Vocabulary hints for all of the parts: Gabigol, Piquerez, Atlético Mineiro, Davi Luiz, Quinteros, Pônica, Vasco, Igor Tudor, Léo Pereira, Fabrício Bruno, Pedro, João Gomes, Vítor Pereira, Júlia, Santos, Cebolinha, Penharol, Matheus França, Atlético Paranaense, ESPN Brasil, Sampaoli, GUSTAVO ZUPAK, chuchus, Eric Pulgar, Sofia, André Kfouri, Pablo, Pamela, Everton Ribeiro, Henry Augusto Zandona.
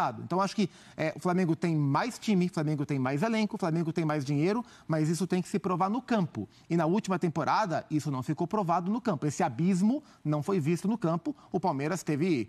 resultado. Então, acho que o Flamengo tem mais time, o Flamengo tem mais elenco, o Flamengo tem mais dinheiro, mas isso tem que se provar no campo. E na última temporada, isso não ficou provado no campo. Esse abismo não foi visto no campo. O Palmeiras teve,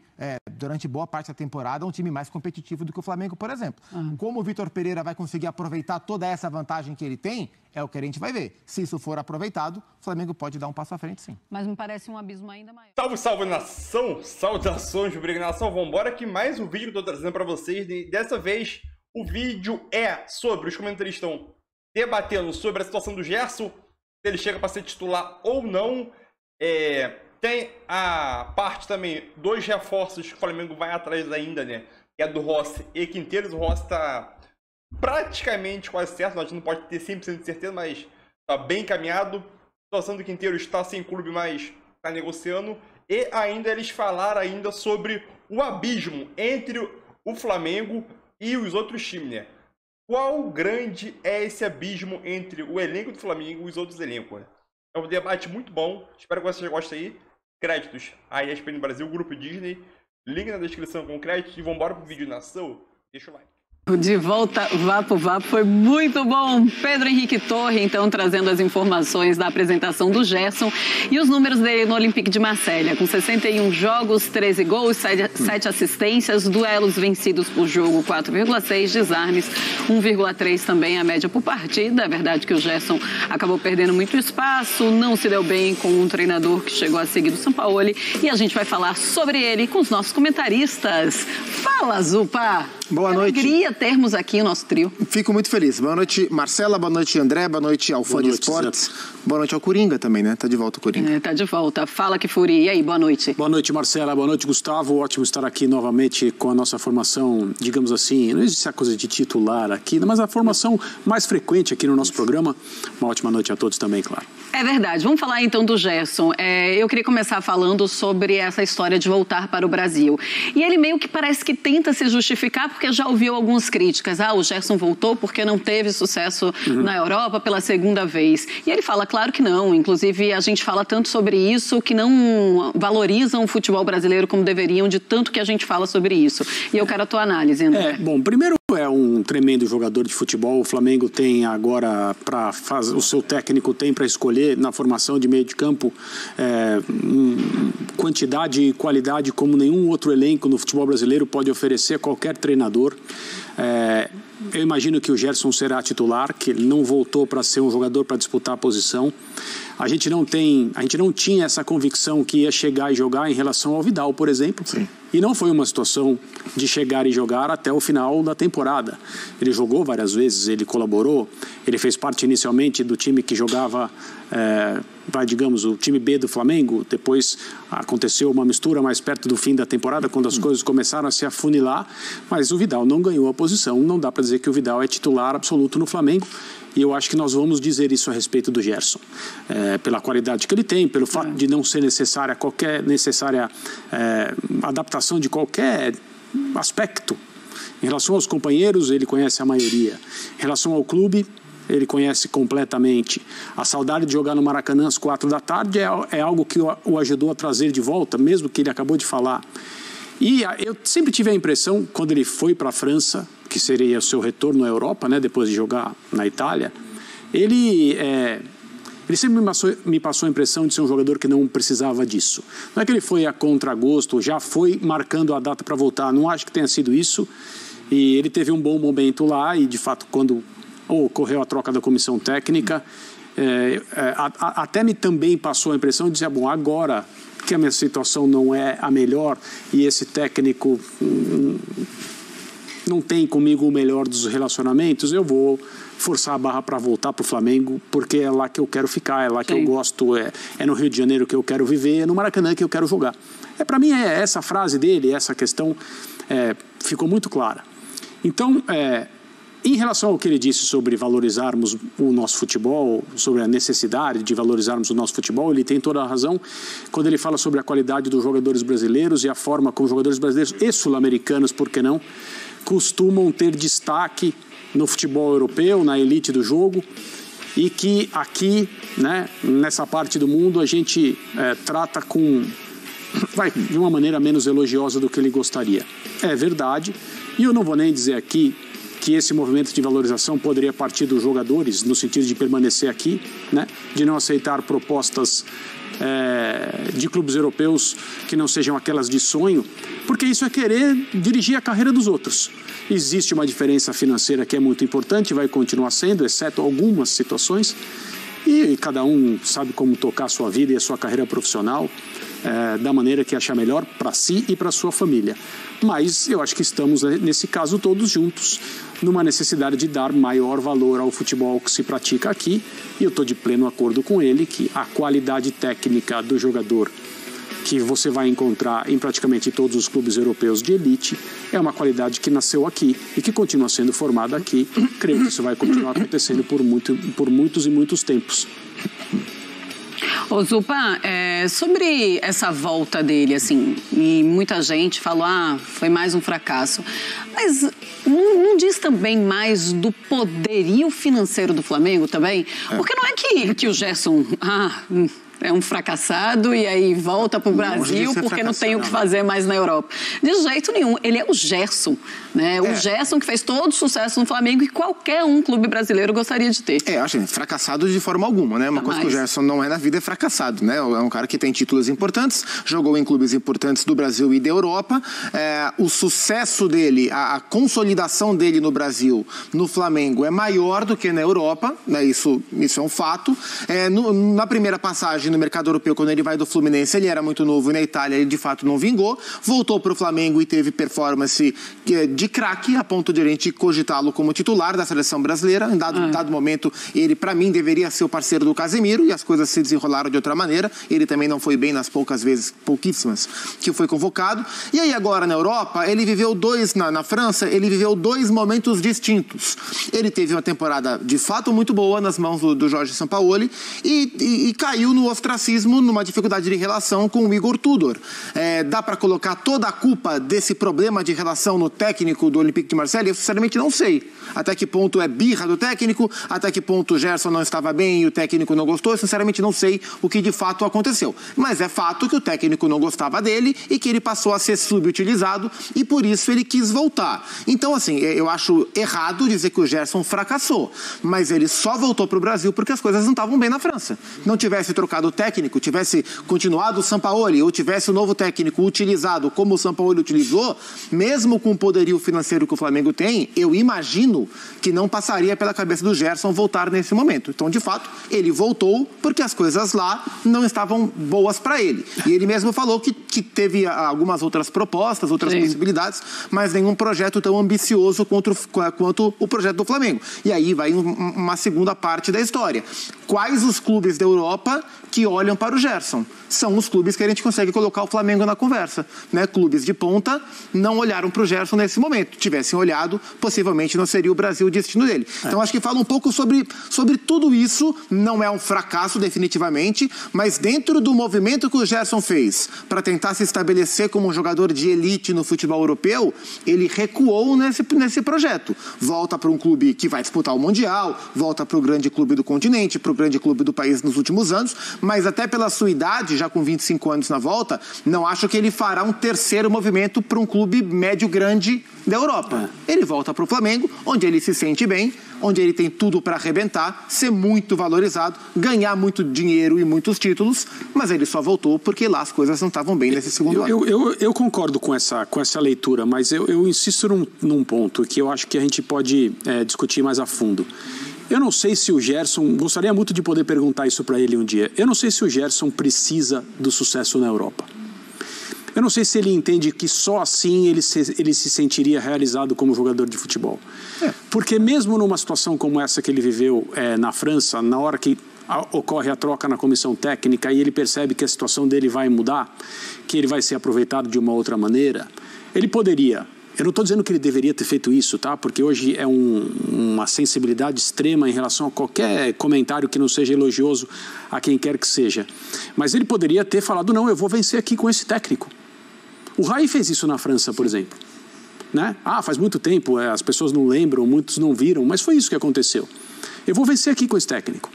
durante boa parte da temporada, um time mais competitivo do que o Flamengo, por exemplo. Como o Vítor Pereira vai conseguir aproveitar toda essa vantagem que ele tem, é o que a gente vai ver. Se isso for aproveitado, o Flamengo pode dar um passo à frente, sim. Mas me parece um abismo ainda maior. Salve, salve, nação! Saudações, Brignação! Vambora que mais um vídeo que eu tô trazendo pra vocês. E dessa vez, o vídeo é sobre os comentaristas estão debatendo sobre a situação do Gerson, se ele chega pra ser titular ou não. Tem a parte também dos reforços que o Flamengo vai atrás ainda, né? Que é do Rossi e Quinteros. O Rossi tá praticamente quase certo, a gente não pode ter 100% de certeza, mas tá bem encaminhado. A situação do Quinteiro está sem clube, mas está negociando. E ainda eles falaram ainda sobre o abismo entre o Flamengo e os outros times, né? Qual grande é esse abismo entre o elenco do Flamengo e os outros elencos, né? É um debate muito bom, espero que vocês gostem aí. Créditos, a ESPN Brasil, Grupo Disney, link na descrição com crédito e vambora pro vídeo, nação, deixa o like. De volta, Vapo Vapo, foi muito bom. Pedro Henrique Torre, então, trazendo as informações da apresentação do Gerson e os números dele no Olympique de Marseille. Com 61 jogos, 13 gols, 7 assistências, duelos vencidos por jogo, 4,6, desarmes, 1,3 também a média por partida. É verdade que o Gerson acabou perdendo muito espaço, não se deu bem com um treinador que chegou a seguir do Sampaoli. E a gente vai falar sobre ele com os nossos comentaristas. Fala, Zupa! Boa noite. Alegria termos aqui o nosso trio. Fico muito feliz. Boa noite, Marcela. Boa noite, André. Boa noite ao Fã de Esportes. Boa noite ao Coringa também, né? Tá de volta o Coringa. Tá de volta. Fala, que Furi. E aí, boa noite. Boa noite, Marcela. Boa noite, Gustavo. Ótimo estar aqui novamente com a nossa formação, digamos assim, não existe a coisa de titular aqui, mas a formação mais frequente aqui no nosso programa. Uma ótima noite a todos também, claro. É verdade. Vamos falar então do Gerson. Eu queria começar falando sobre essa história de voltar para o Brasil. E ele meio que parece que tenta se justificar, porque já ouviu algumas críticas. Ah, o Gerson voltou porque não teve sucesso na Europa pela segunda vez. E ele fala, claro que não. Inclusive, a gente fala tanto sobre isso que não valorizam o futebol brasileiro como deveriam, de tanto que a gente fala sobre isso. E eu quero a tua análise, André. Bom, primeiro é um tremendo jogador de futebol. O Flamengo tem agora para fazer, o seu técnico tem para escolher na formação de meio de campo quantidade e qualidade como nenhum outro elenco no futebol brasileiro pode oferecer a qualquer treinador. Eu imagino que o Gerson será titular, que ele não voltou para ser um jogador para disputar a posição. A gente não tinha essa convicção que ia chegar e jogar em relação ao Vidal, por exemplo. Sim. E não foi uma situação de chegar e jogar até o final da temporada. Ele jogou várias vezes, ele colaborou, ele fez parte inicialmente do time que jogava, digamos, o time B do Flamengo. Depois aconteceu uma mistura mais perto do fim da temporada, quando as coisas começaram a se afunilar, mas o Vidal não ganhou a posição. Não dá para dizer que o Vidal é titular absoluto no Flamengo. E eu acho que nós vamos dizer isso a respeito do Gerson. Pela qualidade que ele tem, pelo fato de não ser necessária qualquer adaptação de qualquer aspecto. Em relação aos companheiros, ele conhece a maioria. Em relação ao clube, ele conhece completamente. A saudade de jogar no Maracanã às 4 da tarde é algo que o ajudou a trazer de volta, mesmo que ele acabou de falar. E eu sempre tive a impressão, quando ele foi para a França, que seria o seu retorno à Europa, né, depois de jogar na Itália, ele sempre me passou a impressão de ser um jogador que não precisava disso. Não é que ele foi a contragosto, já foi marcando a data para voltar, não acho que tenha sido isso. E ele teve um bom momento lá e, de fato, quando ocorreu a troca da comissão técnica, até me também passou a impressão de dizer, bom, agora que a minha situação não é a melhor e esse técnico não tem comigo o melhor dos relacionamentos, eu vou forçar a barra para voltar para o Flamengo, porque é lá que eu quero ficar, é lá que eu gosto, é no Rio de Janeiro que eu quero viver, é no Maracanã que eu quero jogar. Para mim, essa frase dele, essa questão, ficou muito clara. Então, em relação ao que ele disse sobre valorizarmos o nosso futebol, sobre a necessidade de valorizarmos o nosso futebol, ele tem toda a razão quando ele fala sobre a qualidade dos jogadores brasileiros e a forma como jogadores brasileiros e sul-americanos, por que não, costumam ter destaque no futebol europeu, na elite do jogo, e que aqui, né, nessa parte do mundo, a gente trata de uma maneira menos elogiosa do que ele gostaria. É verdade. E eu não vou nem dizer aqui que esse movimento de valorização poderia partir dos jogadores, no sentido de permanecer aqui, né? De não aceitar propostas de clubes europeus que não sejam aquelas de sonho, porque isso é querer dirigir a carreira dos outros. Existe uma diferença financeira que é muito importante, vai continuar sendo, exceto algumas situações, e cada um sabe como tocar a sua vida e a sua carreira profissional da maneira que achar melhor para si e para sua família. Mas eu acho que estamos, nesse caso, todos juntos, numa necessidade de dar maior valor ao futebol que se pratica aqui. E eu estou de pleno acordo com ele que a qualidade técnica do jogador que você vai encontrar em praticamente todos os clubes europeus de elite é uma qualidade que nasceu aqui e que continua sendo formada aqui. Creio que isso vai continuar acontecendo por muitos e muitos tempos. Ô Zupa, sobre essa volta dele, assim, e muita gente falou, foi mais um fracasso, mas não diz também mais do poderio financeiro do Flamengo também? Porque não é que o Gerson é um fracassado e aí volta para o Brasil porque não tem o que fazer mais na Europa. De jeito nenhum, ele é o Gerson, né? O Gerson que fez todo o sucesso no Flamengo e qualquer um clube brasileiro gostaria de ter. Acho que fracassado de forma alguma, né? Uma coisa que o Gerson não é na vida é fracassado, né? É um cara que tem títulos importantes, jogou em clubes importantes do Brasil e da Europa. O sucesso dele, a consolidação dele no Brasil, no Flamengo, é maior do que na Europa, né? Isso é um fato. Na primeira passagem no mercado europeu, quando ele vai do Fluminense, ele era muito novo e na Itália ele de fato não vingou, voltou para o Flamengo e teve performance de craque, a ponto de a gente cogitá-lo como titular da seleção brasileira. Em dado momento, ele para mim deveria ser o parceiro do Casemiro e as coisas se desenrolaram de outra maneira. Ele também não foi bem nas pouquíssimas vezes que foi convocado. E aí agora na Europa, ele viveu na França, ele viveu dois momentos distintos. Ele teve uma temporada de fato muito boa nas mãos do Jorge Sampaoli e caiu no ostracismo, numa dificuldade de relação com o Igor Tudor. Dá para colocar toda a culpa desse problema de relação no técnico do Olympique de Marseille? Eu sinceramente não sei. Até que ponto é birra do técnico, até que ponto o Gerson não estava bem e o técnico não gostou. Eu sinceramente não sei o que de fato aconteceu. Mas é fato que o técnico não gostava dele e que ele passou a ser subutilizado e por isso ele quis voltar. Então, assim, eu acho errado dizer que o Gerson fracassou, mas ele só voltou para o Brasil porque as coisas não estavam bem na França. Não tivesse trocado o técnico, tivesse continuado o Sampaoli ou tivesse o novo técnico utilizado como o Sampaoli utilizou, mesmo com o poderio financeiro que o Flamengo tem, eu imagino que não passaria pela cabeça do Gerson voltar nesse momento. Então, de fato, ele voltou porque as coisas lá não estavam boas para ele. E ele mesmo falou que teve algumas outras propostas, outras possibilidades, mas nenhum projeto tão ambicioso quanto o projeto do Flamengo. E aí vai uma segunda parte da história. Quais os clubes da Europa que olham para o Gerson? São os clubes que a gente consegue colocar o Flamengo na conversa, né? Clubes de ponta não olharam para o Gerson nesse momento. Tivessem olhado, possivelmente não seria o Brasil o destino dele. Então acho que fala um pouco sobre tudo isso. Não é um fracasso definitivamente, mas dentro do movimento que o Gerson fez para tentar se estabelecer como um jogador de elite no futebol europeu, ele recuou nesse projeto. Volta para um clube que vai disputar o Mundial, volta para o grande clube do continente, para o grande clube do país nos últimos anos, mas até pela sua idade, já com 25 anos na volta, não acho que ele fará um terceiro movimento para um clube médio-grande da Europa. Ele volta para o Flamengo, onde ele se sente bem, onde ele tem tudo para arrebentar, ser muito valorizado, ganhar muito dinheiro e muitos títulos, mas ele só voltou porque lá as coisas não estavam bem nesse segundo ano. Eu concordo com essa leitura, mas eu insisto num ponto que eu acho que a gente pode discutir mais a fundo. Eu não sei se o Gerson... Gostaria muito de poder perguntar isso para ele um dia. Eu não sei se o Gerson precisa do sucesso na Europa. Eu não sei se ele entende que só assim ele se sentiria realizado como jogador de futebol. Porque mesmo numa situação como essa que ele viveu na França, na hora que ocorre a troca na comissão técnica e ele percebe que a situação dele vai mudar, que ele vai ser aproveitado de uma outra maneira, ele poderia... Eu não estou dizendo que ele deveria ter feito isso, tá? Porque hoje é uma sensibilidade extrema em relação a qualquer comentário que não seja elogioso a quem quer que seja. Mas ele poderia ter falado, não, eu vou vencer aqui com esse técnico. O Raí fez isso na França, por exemplo. Né? Faz muito tempo, as pessoas não lembram, muitos não viram, mas foi isso que aconteceu. Eu vou vencer aqui com esse técnico.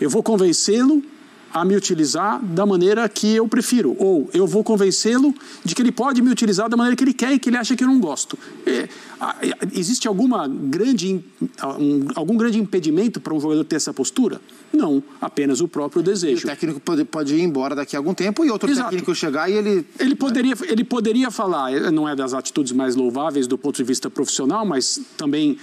Eu vou convencê-lo a me utilizar da maneira que eu prefiro, ou eu vou convencê-lo de que ele pode me utilizar da maneira que ele quer e que ele acha que eu não gosto. Existe algum grande impedimento para um jogador ter essa postura? Não, apenas o próprio desejo. E o técnico pode ir embora daqui a algum tempo e outro técnico chegar e ele... Ele poderia falar, não é das atitudes mais louváveis do ponto de vista profissional, mas também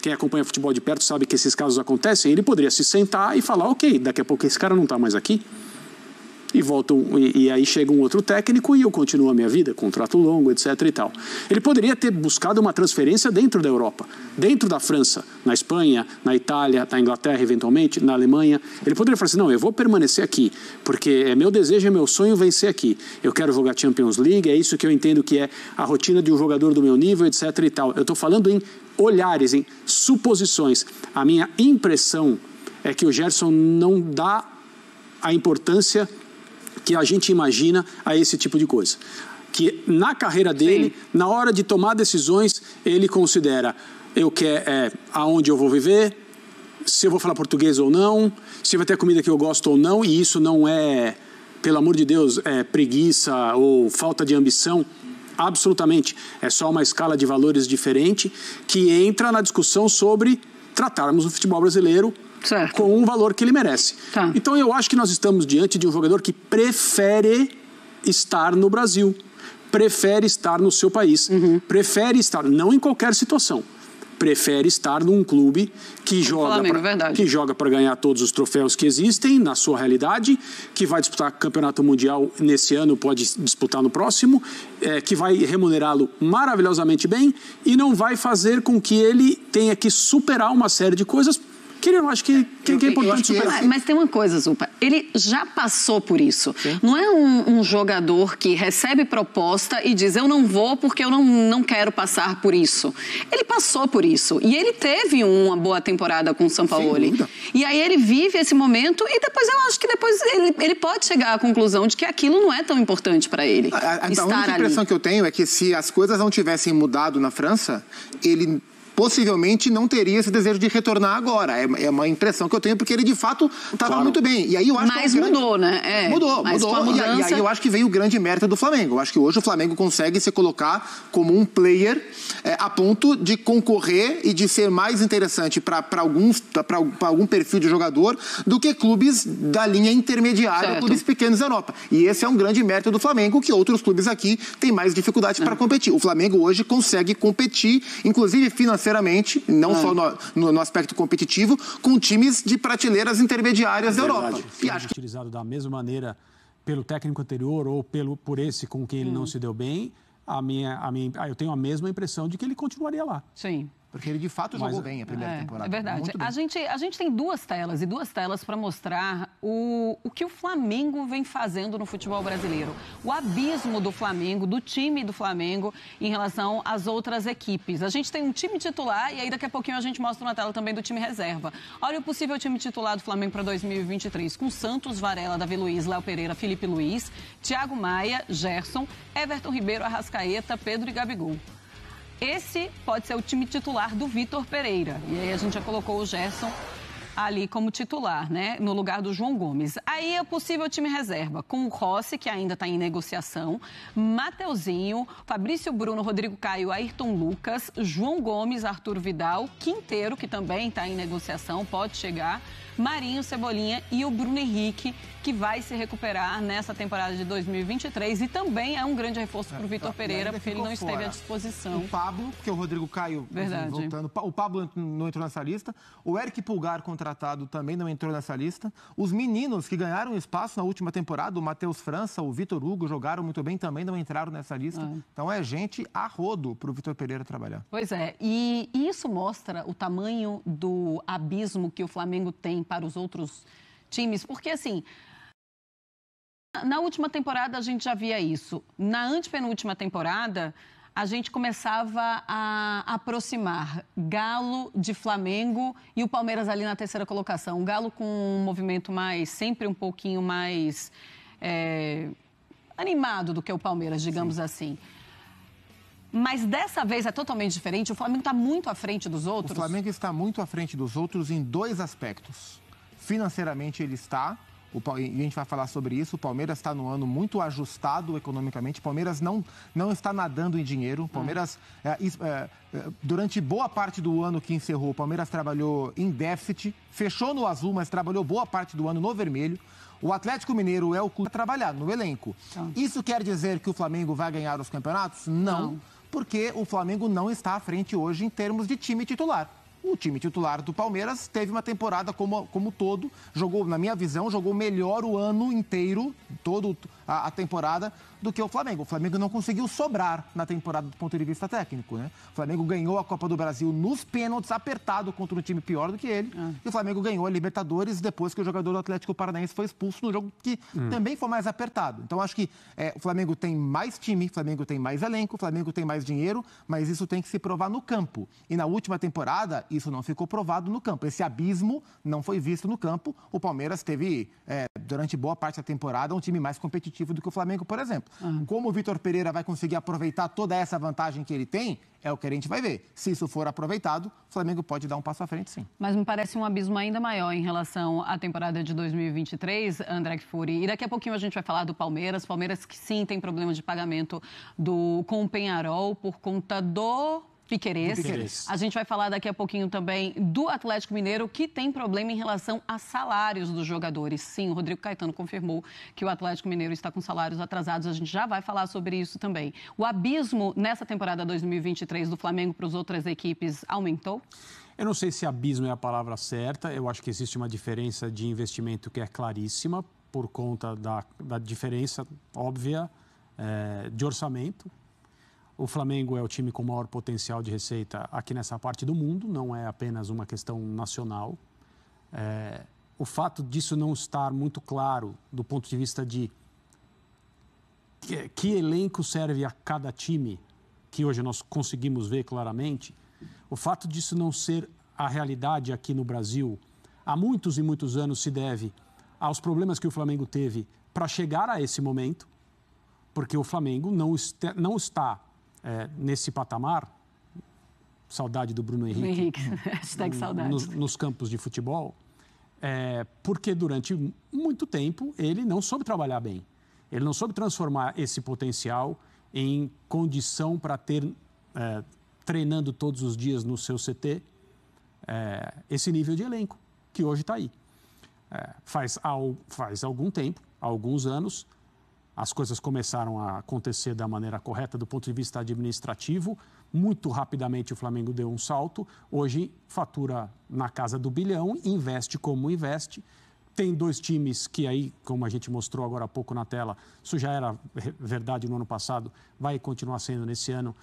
quem acompanha futebol de perto sabe que esses casos acontecem. Ele poderia se sentar e falar, ok, daqui a pouco esse cara não está mais aqui. E volta, e aí chega um outro técnico e eu continuo a minha vida, contrato longo, etc e tal. Ele poderia ter buscado uma transferência dentro da Europa, dentro da França, na Espanha, na Itália, na Inglaterra, eventualmente, na Alemanha. Ele poderia falar assim, não, eu vou permanecer aqui, porque é meu desejo, é meu sonho vencer aqui. Eu quero jogar Champions League, é isso que eu entendo que é a rotina de um jogador do meu nível, etc e tal. Eu estou falando em olhares, em suposições. A minha impressão é que o Gerson não dá a importância que a gente imagina a esse tipo de coisa. Que na carreira dele, sim, na hora de tomar decisões, ele considera aonde eu vou viver, se eu vou falar português ou não, se vai ter a comida que eu gosto ou não, e isso não é, pelo amor de Deus, preguiça ou falta de ambição. Absolutamente. É só uma escala de valores diferente que entra na discussão sobre tratarmos o futebol brasileiro, certo, com um valor que ele merece. Tá. Então, eu acho que nós estamos diante de um jogador que prefere estar no Brasil, prefere estar no seu país, uhum, prefere estar, não em qualquer situação, prefere estar num clube que joga para ganhar todos os troféus que existem na sua realidade, que vai disputar campeonato mundial nesse ano, pode disputar no próximo, que vai remunerá-lo maravilhosamente bem e não vai fazer com que ele tenha que superar uma série de coisas que ele não acha que é importante superar. Mas tem uma coisa, Zupa, ele já passou por isso. Sim. Não é um jogador que recebe proposta e diz, eu não vou porque eu não quero passar por isso. Ele passou por isso e ele teve uma boa temporada com o Sampaoli. E aí ele vive esse momento e depois eu acho que depois ele pode chegar à conclusão de que aquilo não é tão importante para ele. A única impressão que eu tenho é que se as coisas não tivessem mudado na França, ele possivelmente não teria esse desejo de retornar agora. É uma impressão que eu tenho, porque ele, de fato, estava muito bem. E aí eu acho mudou, né? Mudou. Mudança... E aí eu acho que veio o grande mérito do Flamengo. Eu acho que hoje o Flamengo consegue se colocar como um player a ponto de concorrer e de ser mais interessante para algum perfil de jogador do que clubes da linha intermediária, certo, clubes pequenos da Europa. E esse é um grande mérito do Flamengo, que outros clubes aqui têm mais dificuldade para competir. O Flamengo hoje consegue competir, inclusive financeiramente, só no aspecto competitivo, com times de prateleiras intermediárias da Europa. E acho que utilizado da mesma maneira pelo técnico anterior ou por esse com quem ele não se deu bem, eu tenho a mesma impressão de que ele continuaria lá. Sim. Porque ele, de fato, jogou bem a primeira temporada. É verdade. A gente tem duas telas para mostrar o que o Flamengo vem fazendo no futebol brasileiro. O abismo do Flamengo, do time do Flamengo, em relação às outras equipes. A gente tem um time titular e aí daqui a pouquinho a gente mostra uma tela também do time reserva. Olha o possível time titular do Flamengo para 2023, com Santos, Varela, Davi Luiz, Léo Pereira, Felipe Luiz, Thiago Maia, Gerson, Everton Ribeiro, Arrascaeta, Pedro e Gabigol. Esse pode ser o time titular do Vítor Pereira. E aí a gente já colocou o Gerson ali como titular, né? No lugar do João Gomes. Aí é possível time reserva, com o Rossi, que ainda está em negociação, Mateuzinho, Fabrício Bruno, Rodrigo Caio, Ayrton Lucas, João Gomes, Arthur Vidal, Quinteiro, que também está em negociação, pode chegar, Marinho, Cebolinha e o Bruno Henrique, que vai se recuperar nessa temporada de 2023 e também é um grande reforço para o Vitor Pereira, porque ele não esteve à disposição. O Pablo, porque o Rodrigo Caio, assim, voltando, o Pablo não entrou nessa lista, o Eric Pulgar, contratado, também não entrou nessa lista. Os meninos que ganharam espaço na última temporada, o Matheus França, o Vitor Hugo, jogaram muito bem, também não entraram nessa lista. Então é gente a rodo para o Vitor Pereira trabalhar. Pois é, e isso mostra o tamanho do abismo que o Flamengo tem para os outros times, porque assim... Na última temporada a gente já via isso. Na antepenúltima temporada a gente começava a aproximar Galo de Flamengo e o Palmeiras ali na terceira colocação. O Galo com um movimento sempre um pouquinho mais animado do que o Palmeiras, digamos Sim. assim. Mas dessa vez é totalmente diferente. O Flamengo está muito à frente dos outros. O Flamengo está muito à frente dos outros em dois aspectos. Financeiramente ele está, e a gente vai falar sobre isso, o Palmeiras está no ano muito ajustado economicamente, o Palmeiras não está nadando em dinheiro, o Palmeiras, durante boa parte do ano que encerrou, o Palmeiras trabalhou em déficit, fechou no azul, mas trabalhou boa parte do ano no vermelho. O Atlético Mineiro é o clube a trabalhar no elenco. Isso quer dizer que o Flamengo vai ganhar os campeonatos? Não, porque o Flamengo não está à frente hoje em termos de time titular. O time titular do Palmeiras teve uma temporada como todo, jogou, na minha visão, jogou melhor o ano inteiro, toda a temporada, do que o Flamengo. O Flamengo não conseguiu sobrar na temporada do ponto de vista técnico, né? O Flamengo ganhou a Copa do Brasil nos pênaltis, apertado contra um time pior do que ele. E o Flamengo ganhou a Libertadores depois que o jogador do Atlético Paranaense foi expulso no jogo que também foi mais apertado. Então, acho que o Flamengo tem mais time, o Flamengo tem mais elenco, o Flamengo tem mais dinheiro, mas isso tem que se provar no campo. E na última temporada, isso não ficou provado no campo. Esse abismo não foi visto no campo. O Palmeiras teve, durante boa parte da temporada, um time mais competitivo do que o Flamengo, por exemplo. Como o Vítor Pereira vai conseguir aproveitar toda essa vantagem que ele tem, é o que a gente vai ver. Se isso for aproveitado, o Flamengo pode dar um passo à frente, sim. Mas me parece um abismo ainda maior em relação à temporada de 2023, André Kfouri. E daqui a pouquinho a gente vai falar do Palmeiras. Palmeiras que sim tem problema de pagamento com o Penharol por conta do Piquerez. A gente vai falar daqui a pouquinho também do Atlético Mineiro, que tem problema em relação a salários dos jogadores. Sim, o Rodrigo Caetano confirmou que o Atlético Mineiro está com salários atrasados. A gente já vai falar sobre isso também. O abismo nessa temporada 2023 do Flamengo para as outras equipes aumentou? Eu não sei se abismo é a palavra certa. Eu acho que existe uma diferença de investimento que é claríssima por conta da diferença óbvia de orçamento. O Flamengo é o time com maior potencial de receita aqui nessa parte do mundo, não é apenas uma questão nacional. O fato disso não estar muito claro do ponto de vista de que elenco serve a cada time, que hoje nós conseguimos ver claramente, o fato disso não ser a realidade aqui no Brasil, há muitos e muitos anos se deve aos problemas que o Flamengo teve para chegar a esse momento, porque o Flamengo não está nesse patamar, saudade do Bruno Henrique, nos campos de futebol, porque durante muito tempo ele não soube trabalhar bem, ele não soube transformar esse potencial em condição para ter, treinando todos os dias no seu CT, esse nível de elenco que hoje está aí. Faz algum tempo, alguns anos, as coisas começaram a acontecer da maneira correta do ponto de vista administrativo. Muito rapidamente o Flamengo deu um salto. Hoje fatura na casa do bilhão, investe como investe. Tem dois times que aí, como a gente mostrou agora há pouco na tela, isso já era verdade no ano passado, vai continuar sendo nesse ano,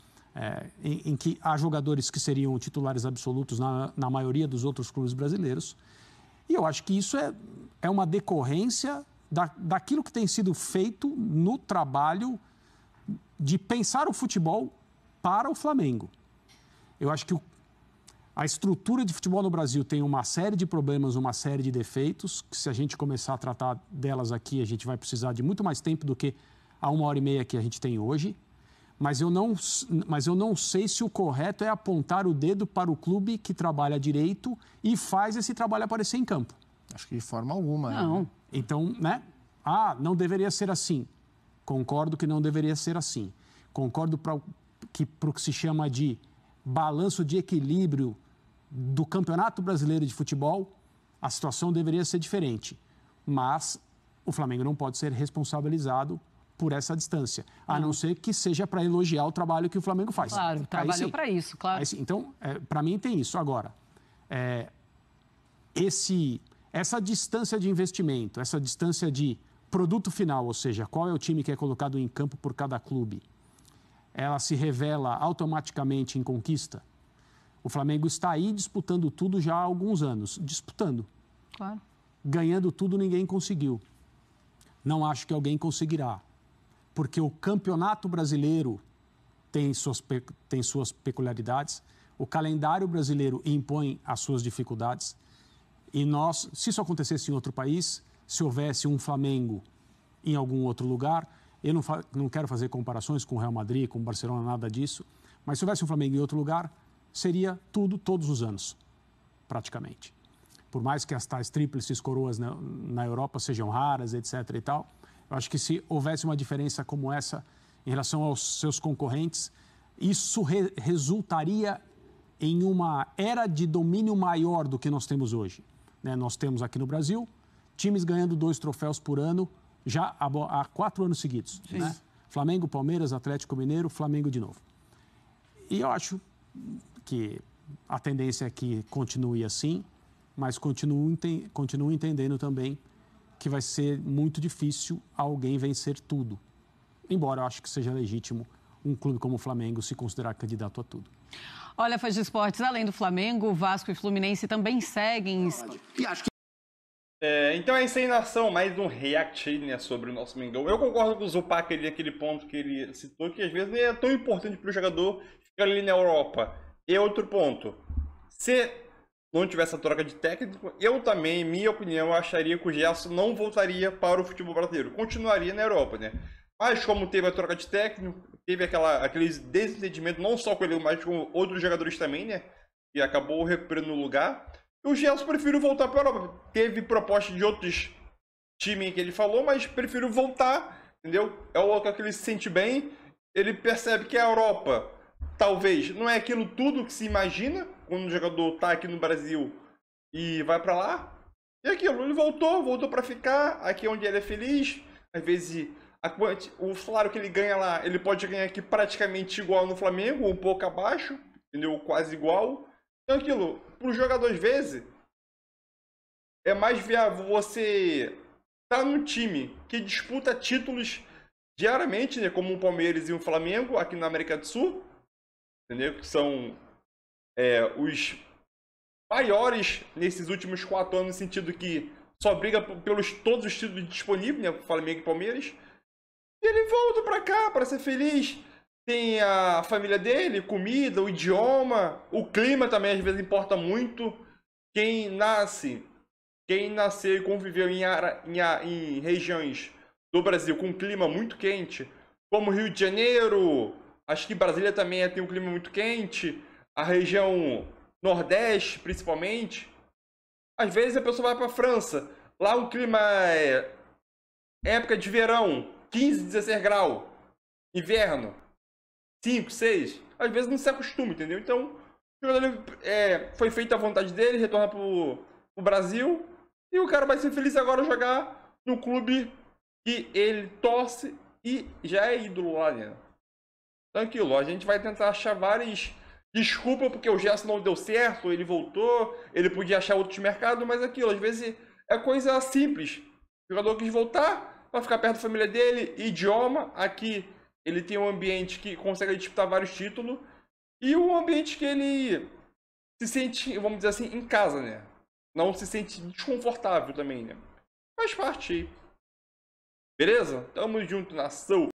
em que há jogadores que seriam titulares absolutos na maioria dos outros clubes brasileiros. E eu acho que isso é uma decorrência daquilo que tem sido feito no trabalho de pensar o futebol para o Flamengo. Eu acho que a estrutura de futebol no Brasil tem uma série de problemas, uma série de defeitos, que se a gente começar a tratar delas aqui, a gente vai precisar de muito mais tempo do que a 1h30 que a gente tem hoje. Mas eu não sei se o correto é apontar o dedo para o clube que trabalha direito e faz esse trabalho aparecer em campo. Acho que de forma alguma. Não. Né? Então, né? Não deveria ser assim. Concordo que não deveria ser assim. Concordo para o que se chama de balanço de equilíbrio do Campeonato Brasileiro de Futebol, a situação deveria ser diferente. Mas o Flamengo não pode ser responsabilizado por essa distância, a não ser que seja para elogiar o trabalho que o Flamengo faz. Claro, trabalhou para isso, claro. Então, para mim tem isso. Agora, essa distância de investimento, essa distância de produto final, ou seja, qual é o time que é colocado em campo por cada clube, ela se revela automaticamente em conquista. O Flamengo está aí disputando tudo já há alguns anos. Disputando. Claro. Ganhando tudo, ninguém conseguiu. Não acho que alguém conseguirá. Porque o campeonato brasileiro tem suas peculiaridades, o calendário brasileiro impõe as suas dificuldades. E nós, se isso acontecesse em outro país, se houvesse um Flamengo em algum outro lugar, eu não quero fazer comparações com o Real Madrid, com o Barcelona, nada disso, mas se houvesse um Flamengo em outro lugar, seria todos os anos, praticamente. por mais que as tais tríplices coroas na Europa sejam raras, etc. e tal, eu acho que se houvesse uma diferença como essa em relação aos seus concorrentes, isso resultaria em uma era de domínio maior do que nós temos hoje. Né? Nós temos aqui no Brasil times ganhando 2 troféus por ano já há 4 anos seguidos. Né? Flamengo, Palmeiras, Atlético Mineiro, Flamengo de novo. E eu acho que a tendência é que continue assim, mas continuo entendendo também que vai ser muito difícil alguém vencer tudo. Embora eu acho que seja legítimo um clube como o Flamengo se considerar candidato a tudo. Olha, fãs de esportes, além do Flamengo, Vasco e Fluminense também seguem... então é isso aí, nação, mais um react, né, sobre o nosso Mengão. Eu concordo com o Zupac ali, aquele ponto que ele citou, que às vezes nem é tão importante para o jogador ficar ali na Europa. E outro ponto, se não tivesse a troca de técnico, eu também, minha opinião, acharia que o Gerson não voltaria para o futebol brasileiro, continuaria na Europa, né? Mas como teve a troca de técnico, teve aquele desentendimento, não só com ele, mas com outros jogadores também, né? E acabou recuperando o lugar. O Gerson preferiu voltar para a Europa. Teve proposta de outros times que ele falou, mas preferiu voltar, entendeu? É o local que ele se sente bem. Ele percebe que a Europa, talvez, não é aquilo tudo que se imagina quando o jogador está aqui no Brasil e vai para lá. E aquilo, ele voltou para ficar. Aqui é onde ele é feliz. Às vezes, o salário que ele ganha lá, ele pode ganhar aqui praticamente igual no Flamengo, ou um pouco abaixo, entendeu? Quase igual. Então aquilo, para o jogador às vezes, é mais viável você estar num time que disputa títulos diariamente, né, como o Palmeiras e o Flamengo aqui na América do Sul, entendeu? Que são os maiores nesses últimos 4 anos, no sentido que só briga pelos todos os títulos disponíveis, né, Flamengo e Palmeiras. E ele volta para cá para ser feliz. Tem a família dele, comida, o idioma, o clima também às vezes importa muito. Quem nasceu e conviveu em regiões do Brasil com um clima muito quente, como Rio de Janeiro, acho que Brasília também tem um clima muito quente, a região Nordeste principalmente. Às vezes a pessoa vai para a França, lá o clima é época de verão, 15, 16 graus, inverno, 5, 6, às vezes não se acostuma, entendeu? Então, o jogador foi feito à vontade dele, retorna pro Brasil, e o cara vai ser feliz agora jogar no clube que ele torce e já é ídolo lá dentro. Então, aquilo, a gente vai tentar achar várias desculpas, porque o Gerson não deu certo, ele voltou, ele podia achar outros mercados, mas aquilo, às vezes, é coisa simples. O jogador quis voltar, vai ficar perto da família dele, idioma, aqui... Ele tem um ambiente que consegue disputar vários títulos e um ambiente que ele se sente, vamos dizer assim, em casa, né? Não se sente desconfortável também, né? Faz parte aí. Beleza? Tamo junto, nação!